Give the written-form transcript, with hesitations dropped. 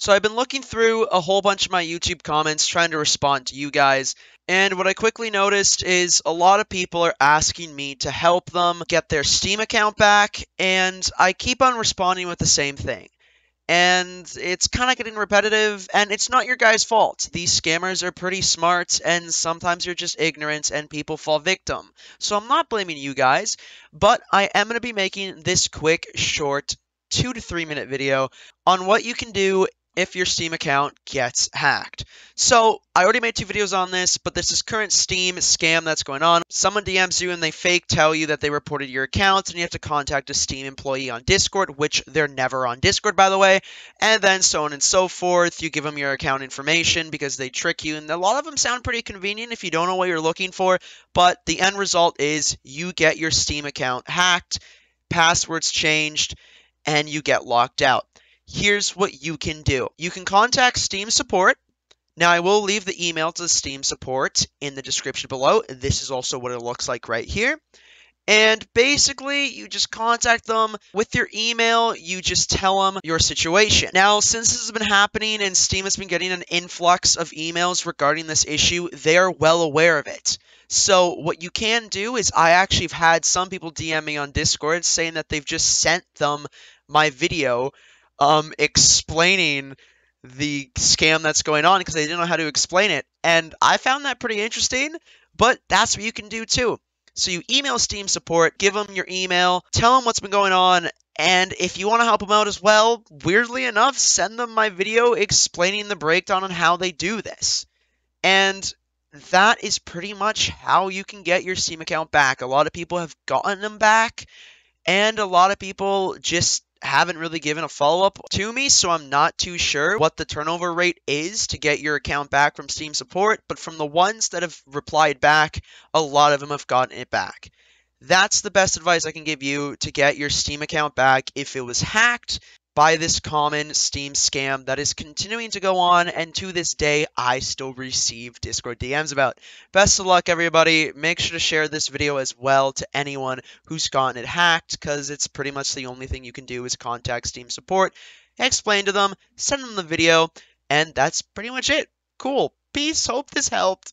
So I've been looking through a whole bunch of my YouTube comments trying to respond to you guys, and what I quickly noticed is a lot of people are asking me to help them get their Steam account back, and I keep on responding with the same thing. And it's kind of getting repetitive, and it's not your guys' fault. These scammers are pretty smart, and sometimes you're just ignorant, and people fall victim. So I'm not blaming you guys, but I am going to be making this quick, short, 2 to 3 minute video on what you can do if your Steam account gets hacked. So I already made 2 videos on this, but this is current Steam scam that's going on. Someone DMs you and they fake tell you that they reported your account, and you have to contact a Steam employee on Discord, which they're never on Discord, by the way, and then so on and so forth. You give them your account information because they trick you, and a lot of them sound pretty convenient if you don't know what you're looking for, but the end result is you get your Steam account hacked, passwords changed, and you get locked out. Here's what you can do. You can contact Steam support. Now, I will leave the email to the Steam support in the description below. This is also what it looks like right here. And basically, you just contact them with your email. You just tell them your situation. Now, since this has been happening and Steam has been getting an influx of emails regarding this issue, they are well aware of it. So what you can do is, I actually have had some people DM me on Discord saying that they've just sent them my video explaining the scam that's going on because they didn't know how to explain it. And I found that pretty interesting, but that's what you can do too. So you email Steam support, give them your email, tell them what's been going on, and if you want to help them out as well, weirdly enough, send them my video explaining the breakdown on how they do this. And that is pretty much how you can get your Steam account back. A lot of people have gotten them back, and a lot of people just haven't really given a follow-up to me, so I'm not too sure what the turnover rate is to get your account back from Steam support, but from the ones that have replied back, a lot of them have gotten it back. That's the best advice I can give you to get your Steam account back if it was hacked by this common Steam scam that is continuing to go on, and to this day, I still receive Discord DMs about. Best of luck, everybody. Make sure to share this video as well to anyone who's gotten it hacked, because it's pretty much the only thing you can do is contact Steam support, explain to them, send them the video, and that's pretty much it. Cool. Peace. Hope this helped.